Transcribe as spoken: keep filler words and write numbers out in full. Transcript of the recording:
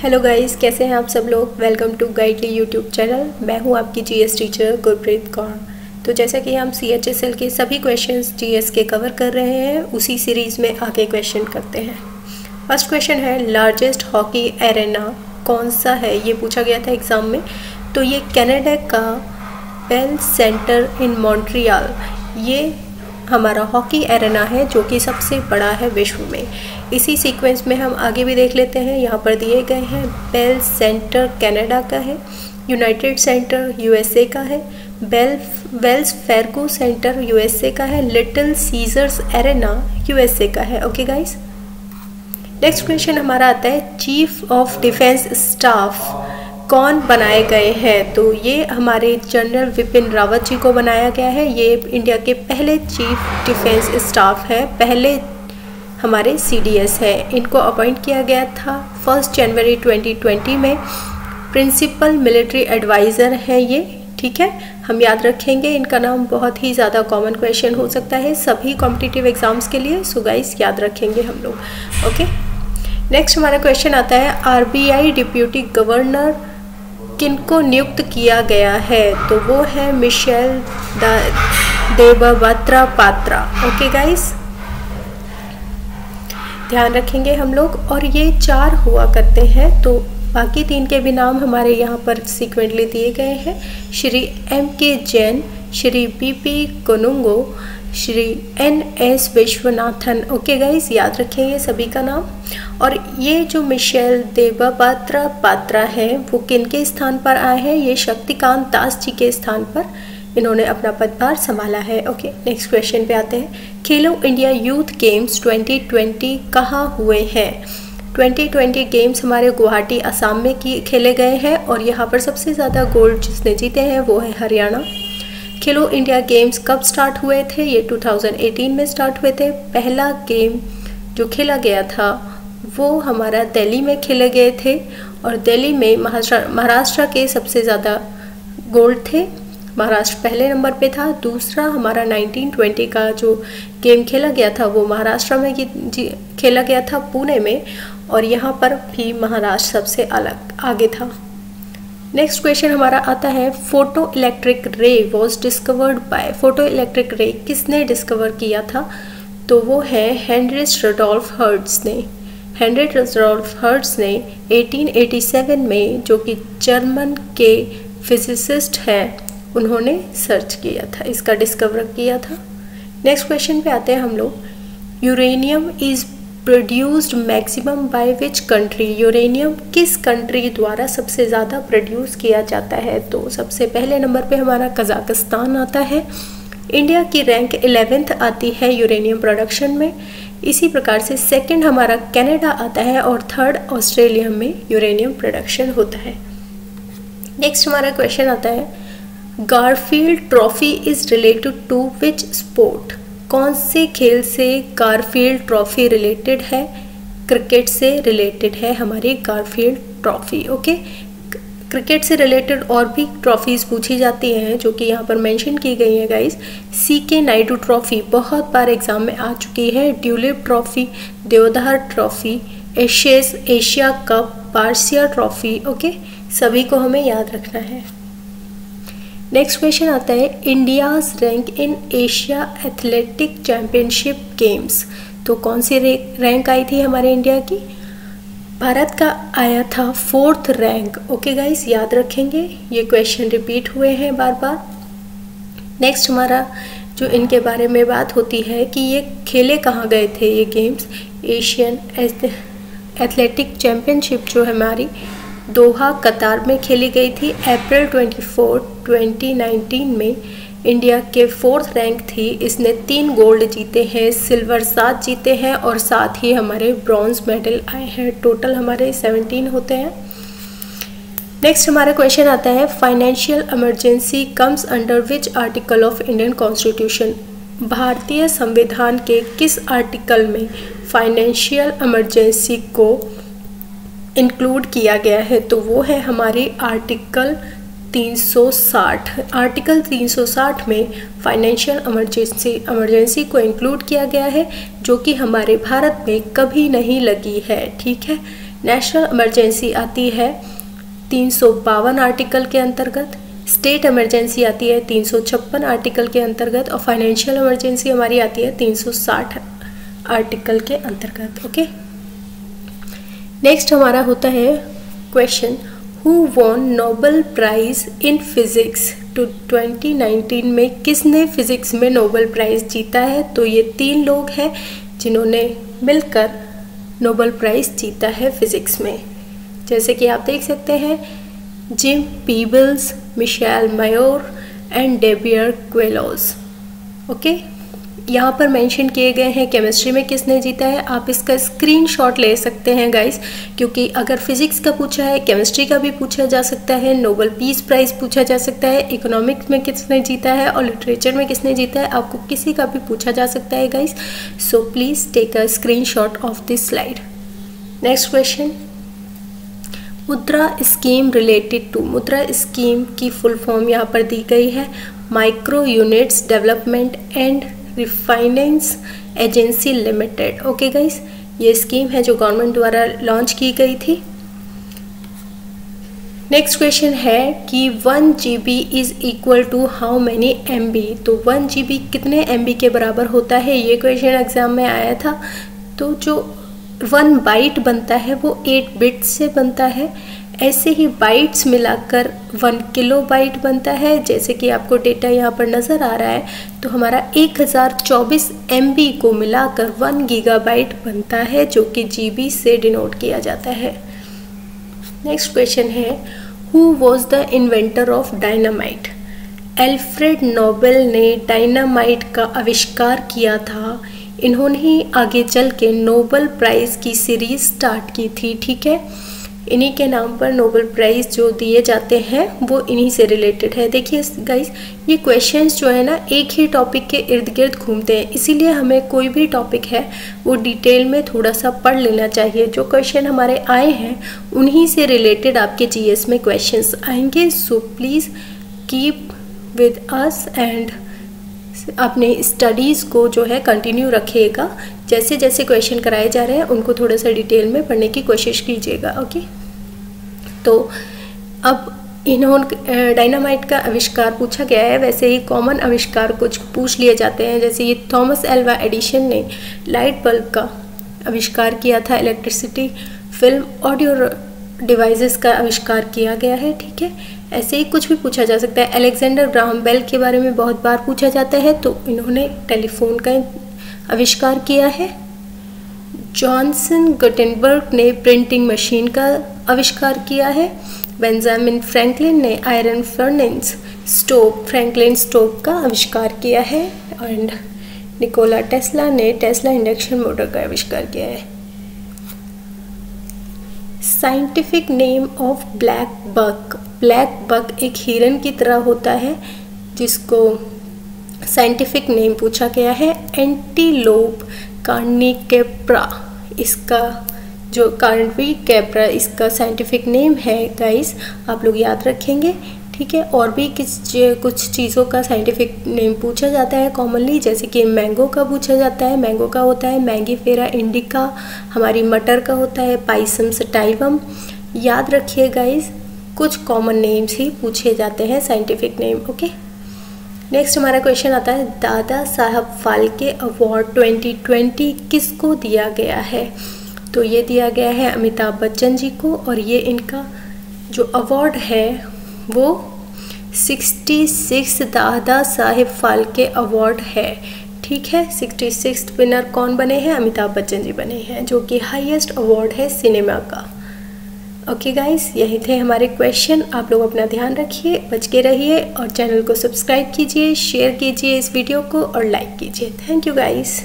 Hello guys, कैसे हैं आप सब लोग। Welcome to Guidely YouTube channel. मैं हूं आपकी जीएस टीचर गुरप्रीत कौर। तो जैसा कि हम सीएचएसएल के सभी क्वेश्चंस जीएस के कवर कर रहे हैं, उसी सीरीज़ में आगे क्वेश्चन करते हैं। फर्स्ट क्वेश्चन है, लार्जेस्ट हॉकी एरेना कौन सा है, ये पूछा गया था एग्ज़ाम में। तो ये कैनेडा का बेल सेंटर इन मॉन्ट्रियल, ये हमारा हॉकी एरेना है जो कि सबसे बड़ा है विश्व में। इसी सीक्वेंस में हम आगे भी देख लेते हैं। यहाँ पर दिए गए हैं बेल सेंटर कनाडा का है, यूनाइटेड सेंटर यूएसए का है, bell Wells Fargo center USA का है, लिटिल सीजर्स एरेना यूएसए का है। ओके गाइस, नेक्स्ट क्वेश्चन हमारा आता है, चीफ ऑफ डिफेंस स्टाफ कौन बनाए गए हैं। तो ये हमारे जनरल विपिन रावत जी को बनाया गया है। ये इंडिया के पहले चीफ डिफेंस स्टाफ है, पहले हमारे सीडीएस है। इनको अपॉइंट किया गया था फर्स्ट जनवरी ट्वेंटी ट्वेंटी में। प्रिंसिपल मिलिट्री एडवाइज़र है ये, ठीक है, हम याद रखेंगे। इनका नाम बहुत ही ज़्यादा कॉमन क्वेश्चन हो सकता है सभी कॉम्पिटिटिव एग्ज़ाम्स के लिए, सो गाइस याद रखेंगे हम लोग। ओके, नेक्स्ट हमारा क्वेश्चन आता है, आरबीआई डिप्यूटी गवर्नर किनको नियुक्त किया गया है। तो वो है Michael Debabrata Patra. Okay guys, ध्यान रखेंगे हम लोग। और ये चार हुआ करते हैं, तो बाकी तीन के भी नाम हमारे यहाँ पर सीक्वेंटली दिए गए हैं, Shri M K Jain, Shri B P Kanungo, Shri N S Vishwanathan. Okay guys, याद रखेंगे सभी का नाम। और ये जो मिशेल देबबत्रा पात्रा हैं वो किनके स्थान पर आए हैं, ये शक्तिकांत दास जी के स्थान पर इन्होंने अपना पदभार संभाला है। ओके, नेक्स्ट क्वेश्चन पे आते हैं, Khelo India youth games twenty twenty कहाँ हुए हैं। ट्वेंटी ट्वेंटी गेम्स हमारे गुवाहाटी असम में की खेले गए हैं और यहाँ पर सबसे ज़्यादा गोल्ड जिसने जीते हैं वो है हरियाणा। खेलो इंडिया गेम्स कब स्टार्ट हुए थे, ये टू थाउजेंड एटीन में स्टार्ट हुए थे। पहला गेम जो खेला गया था वो हमारा दिल्ली में खेले गए थे और दिल्ली में महाराष्ट्र महाराष्ट्र के सबसे ज़्यादा गोल्ड थे, महाराष्ट्र पहले नंबर पे था। दूसरा हमारा नाइनटीन ट्वेंटी का जो गेम खेला गया था वो महाराष्ट्र में खेला गया था पुणे में, और यहाँ पर भी महाराष्ट्र सबसे अलग आगे था। नेक्स्ट क्वेश्चन हमारा आता है, photoelectric ray was discovered by, photoelectric ray किसने डिस्कवर किया था। तो वो है हेनरी रुडोल्फ हर्ट्स ने। हेनरी रुडोल्फ हर्ट्स ने एटीन एटी सेवन में, जो कि जर्मन के फिजिसिस्ट हैं, उन्होंने सर्च किया था, इसका डिस्कवर किया था। नेक्स्ट क्वेश्चन पे आते हैं हम लोग, uranium is produced maximum by which country, uranium किस कंट्री द्वारा सबसे ज़्यादा प्रोड्यूस किया जाता है। तो सबसे पहले नंबर पे हमारा कजाकिस्तान आता है। इंडिया की रैंक इलेवेंथ आती है यूरेनियम प्रोडक्शन में। इसी प्रकार से सेकंड हमारा कनाडा आता है और थर्ड ऑस्ट्रेलिया में यूरेनियम प्रोडक्शन होता है। नेक्स्ट हमारा क्वेश्चन आता है, Garfield trophy is related to which sport, कौन से खेल से गारफील्ड ट्रॉफी रिलेटेड है। क्रिकेट से रिलेटेड है हमारी गारफील्ड ट्रॉफी। ओके, क्रिकेट से रिलेटेड और भी ट्रॉफीज़ पूछी जाती हैं जो कि यहाँ पर मेंशन की गई हैं गाइस। सी के नायडू ट्रॉफ़ी बहुत बार एग्ज़ाम में आ चुकी है, Duleep trophy, Deodhar trophy, Ashes, Asia cup, बार्सिया ट्रॉफ़ी। ओके, सभी को हमें याद रखना है। नेक्स्ट क्वेश्चन आता है, India's rank in Asia athletic championship games, तो कौन सी रैंक आई थी हमारे इंडिया की। भारत का आया था फोर्थ रैंक। ओके गाइस, याद रखेंगे, ये क्वेश्चन रिपीट हुए हैं बार बार। नेक्स्ट हमारा जो इनके बारे में बात होती है कि ये खेले कहाँ गए थे, ये गेम्स एशियन एथलेटिक चैम्पियनशिप जो हमारी दोहा कतार में खेली गई थी। April twenty four, twenty nineteen में इंडिया के फोर्थ रैंक थी, इसने तीन गोल्ड जीते हैं, सिल्वर सात जीते हैं और साथ ही हमारे ब्रॉन्ज मेडल आए हैं। टोटल हमारे सेवनटीन होते हैं। नेक्स्ट हमारा क्वेश्चन आता है, financial emergency comes under which article of Indian constitution, भारतीय संविधान के किस आर्टिकल में फाइनेंशियल इमरजेंसी को इंक्लूड किया गया है। तो वो है हमारी आर्टिकल तीन सौ साठ, आर्टिकल तीन सौ साठ में फाइनेंशियल इमरजेंसी इमरजेंसी को इंक्लूड किया गया है, जो कि हमारे भारत में कभी नहीं लगी है, ठीक है। नेशनल इमरजेंसी आती है तीन सौ बावन आर्टिकल के अंतर्गत, स्टेट इमरजेंसी आती है तीन सौ छप्पन आर्टिकल के अंतर्गत और फाइनेंशियल इमरजेंसी हमारी आती है तीन सौ साठ आर्टिकल के अंतर्गत। ओके, नेक्स्ट हमारा होता है question who won Nobel prize in physics to twenty nineteen में, किसने फिजिक्स में नोबेल प्राइज जीता है? तो ये तीन लोग हैं जिन्होंने मिलकर नोबेल प्राइज जीता है फिजिक्स में, जैसे कि आप देख सकते हैं Jim Peebles, Michel Mayor and Didier Queloz. Okay, यहाँ पर मेंशन किए गए हैं केमिस्ट्री में किसने जीता है। आप इसका स्क्रीनशॉट ले सकते हैं गाइस, क्योंकि अगर फिजिक्स का पूछा है, केमिस्ट्री का भी पूछा जा सकता है, नोबेल पीस प्राइज पूछा जा सकता है, इकोनॉमिक्स में किसने जीता है और लिटरेचर में किसने जीता है, आपको किसी का भी पूछा जा सकता है guys. So please take a screenshot of this slide. Next question, Mudra scheme related to, Mudra scheme की फुल फॉर्म यहाँ पर दी गई है micro units development and refinance agency limited. Okay guys, ये स्कीम है जो गवर्नमेंट द्वारा लॉन्च की गई थी। नेक्स्ट क्वेश्चन है कि one G B is equal to how many M B, तो वन जी बी कितने एम बी के बराबर होता है? ये क्वेश्चन एग्जाम में आया था। तो जो वन बाइट बनता है वो एट बिट से बनता है, ऐसे ही बाइट्स मिलाकर वन किलो बाइट बनता है। जैसे कि आपको डेटा यहाँ पर नज़र आ रहा है, तो हमारा एक हज़ार चौबीस एम बी को मिलाकर वन गीगा बाइट बनता है, जो कि जी बी से डिनोट किया जाता है। नेक्स्ट क्वेश्चन है who was the inventor of dynamite, Alfred Nobel ने डायनामाइट का आविष्कार किया था। इन्होंने ही आगे चल के नोबेल प्राइज़ की सीरीज स्टार्ट की थी। ठीक है, इन्हीं के नाम पर नोबेल प्राइज़ जो दिए जाते हैं वो इन्हीं से रिलेटेड है। देखिए गाइस, ये क्वेश्चंस जो है ना एक ही टॉपिक के इर्द गिर्द घूमते हैं, इसीलिए हमें कोई भी टॉपिक है वो डिटेल में थोड़ा सा पढ़ लेना चाहिए। जो क्वेश्चन हमारे आए हैं उन्हीं से रिलेटेड आपके जीएस में क्वेश्चंस आएंगे। So please keep with us and अपने स्टडीज़ को जो है कंटिन्यू रखिएगा। जैसे जैसे क्वेश्चन कराए जा रहे हैं उनको थोड़ा सा डिटेल में पढ़ने की कोशिश कीजिएगा। ओके, तो अब इन्होंने डायनामाइट का आविष्कार पूछा गया है, वैसे ही कॉमन आविष्कार कुछ पूछ लिए जाते हैं। जैसे ये थॉमस एल्वा एडिशन ने लाइट बल्ब का आविष्कार किया था, इलेक्ट्रिसिटी, फिल्म, ऑडियो डिवाइसेस का आविष्कार किया गया है। ठीक है, ऐसे ही कुछ भी पूछा जा सकता है। अलेक्जेंडर ग्राहम बेल के बारे में बहुत बार पूछा जाता है, तो इन्होंने टेलीफोन का आविष्कार किया है। जॉनसन गुटेनबर्ग ने प्रिंटिंग मशीन का आविष्कार किया है। बेंजामिन फ्रैंकलिन ने iron furnace stove, Franklin stove का आविष्कार किया है। एंड निकोला टेस्ला ने टेस्ला इंडक्शन मोटर का आविष्कार किया है। Scientific name of black buck, black buck एक हिरन की तरह होता है जिसको साइंटिफिक नेम पूछा गया है। एंटीलोप कार्निकेप्रा, इसका जो कार्निकेप्रा इसका साइंटिफिक नेम है गाइस, आप लोग याद रखेंगे। ठीक है, और भी किस कुछ चीज़ों का साइंटिफिक नेम पूछा जाता है कॉमनली, जैसे कि मैंगो का पूछा जाता है, मैंगो का होता है मैंगीफेरा इंडिका, हमारी मटर का होता है पाइसम सटाइवम। याद रखिए गाइस, कुछ कॉमन नेम्स ही पूछे जाते हैं साइंटिफिक नेम। ओके, नेक्स्ट हमारा क्वेश्चन आता है Dada Saheb Phalke award twenty twenty किसको दिया गया है? तो ये दिया गया है अमिताभ बच्चन जी को, और ये इनका जो अवार्ड है वो sixty sixth Dada Saheb Phalke award है। ठीक है, सिक्सटी सिक्स्थ विनर कौन बने हैं? अमिताभ बच्चन जी बने हैं, जो कि हाईएस्ट अवार्ड है सिनेमा का। ओके गाइस, यही थे हमारे क्वेश्चन। आप लोग अपना ध्यान रखिए, बच के रहिए और चैनल को सब्सक्राइब कीजिए, शेयर कीजिए इस वीडियो को और लाइक कीजिए। Thank you guys.